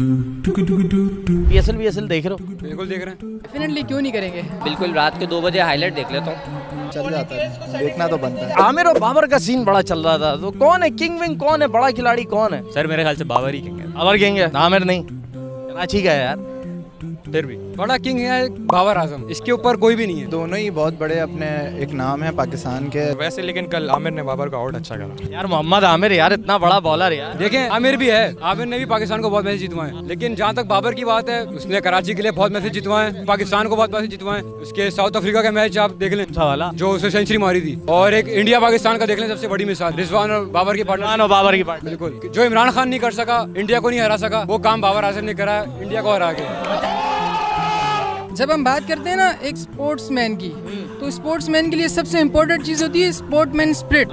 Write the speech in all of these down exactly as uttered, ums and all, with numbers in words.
PSL PSL देख रहे हो? बिल्कुल देख रहे हैं। डेफिनेटली क्यों नहीं करेंगे। बिल्कुल रात के दो बजे हाईलाइट देख लेता हूँ, चल जाता है, देखना तो बनता है। आमिर और बाबर का सीन बड़ा चल रहा था, तो कौन है किंग विंग, कौन है बड़ा खिलाड़ी, कौन है? सर मेरे ख्याल से बाबर ही किंग है। बाबर किंग है, आमिर नहीं। कराची का है यार, फिर भी बड़ा किंग है बाबर आजम, इसके ऊपर कोई भी नहीं है। दोनों ही बहुत बड़े अपने एक नाम है पाकिस्तान के वैसे, लेकिन कल आमिर ने बाबर का आउट अच्छा करा यार। मोहम्मद आमिर यार इतना बड़ा बॉलर यार, देखें आमिर भी है, आमिर ने भी पाकिस्तान को बहुत मैच जितवाए, लेकिन जहाँ तक बाबर की बात है उसने कराची के लिए बहुत मैच जितवाए, पाकिस्तान को बहुत मैच जितवाए। उसके साउथ अफ्रीका का मैच आप देख लें जो उसने सेंचुरी मारी थी, और एक इंडिया पाकिस्तान का देख लें सबसे बड़ी मिसाल, रिजवान और बाबर की पार्टनर और बाबर की पार्टनर बिल्कुल, जो इमरान खान नहीं कर सका, इंडिया को नहीं हरा सका, वो काम बाबर आजम ने करा, इंडिया को हरा के। जब हम बात करते हैं ना एक स्पोर्ट्समैन की, तो स्पोर्ट्समैन के लिए सबसे इम्पोर्टेंट चीज़ होती है स्पोर्ट्समैन स्पिरिट,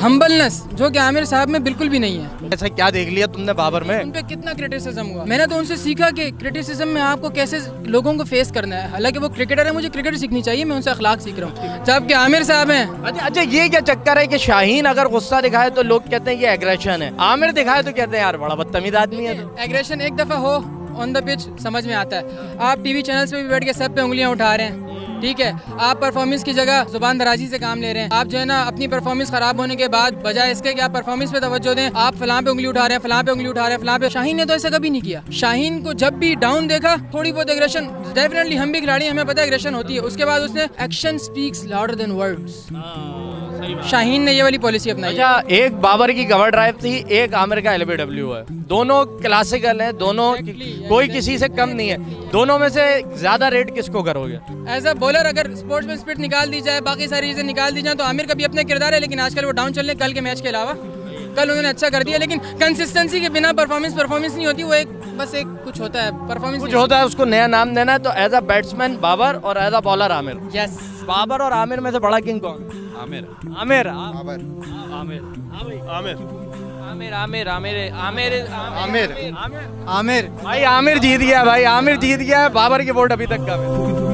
हम्बलनेस, जो कि आमिर साहब में बिल्कुल भी नहीं है। ऐसा क्या देख लिया तुमने बाबर में? उन पे कितना क्रिटिसिज्म हुआ, मैंने तो उनसे सीखा कि क्रिटिसिज्म में आपको कैसे लोगों को फेस करना है। हालांकि वो क्रिकेटर है, मुझे क्रिकेट सीखनी चाहिए, मैं उनसे अखलाक सीख रहा हूँ, जबकि आमिर साहब हैं। अच्छा अच्छा, ये क्या चक्कर है कि शाहीन अगर गुस्सा दिखाए तो लोग कहते हैं ये एग्रेशन है, आमिर दिखाए तो कहते हैं यार बड़ा बदतमीज आदमी है। एग्रेशन एक दफ़ा हो ऑन द पिच समझ में आता है, आप टीवी चैनल्स पे भी बैठ के सब पे उंगलियां उठा रहे हैं, ठीक है, आप परफॉर्मेंस की जगह जुबान दराजी से काम ले रहे हैं, आप जो है ना अपनी परफॉर्मेंस खराब होने के बाद बजाय इसके कि आप परफॉर्मेंस पे तवज्जो दें, आप फलां पे उंगली उठा रहे हैं, फलां पे उंगली उठा रहे हैं, फलां पे। शाहीन ने तो ऐसा कभी नहीं किया, शाहीन को जब भी डाउन देखा थोड़ी बहुत एग्रेशन, डेफिनेटली हम भी खिलाड़ी हमें पता है एग्रेशन होती है, उसके बाद उसने action speaks louder than words, Shaheen ने ये वाली पॉलिसी अपनाई। अच्छा, एक बाबर की कवर ड्राइव थी, एक आमिर का एल बी डब्ल्यू है, दोनों क्लासिकल है, दोनों कोई किसी से कम नहीं है, दोनों में से ज्यादा रेट किसको करोगे एज अ बॉलर? अगर स्पोर्ट्समैन स्पिरिट निकाल दी जाए, बाकी सारी चीजें निकाल दी जाए, तो आमिर का भी अपना किरदार है, लेकिन आजकल वो डाउन चल रहे हैं, कल के मैच के अलावा कल उन्होंने अच्छा कर दिया, लेकिन कंसिस्टेंसी के बिना परफॉर्मेंस परफॉर्मेंस नहीं होती, वो एक बस एक कुछ होता है, परफॉर्मेंस कुछ होता है, उसको नया नाम देना है। तो एज अ बैट्समैन बाबर और as a bowler Amir. Yes, Babar और आमिर में से बड़ा किंग कौन? आमिर आमिर आमिर आमिर आमिर आमिर आमिर आमिर आमिर आमिर आमिर भाई आमिर जीत गया, भाई आमिर जीत गया है, बाबर की वोट अभी तक का।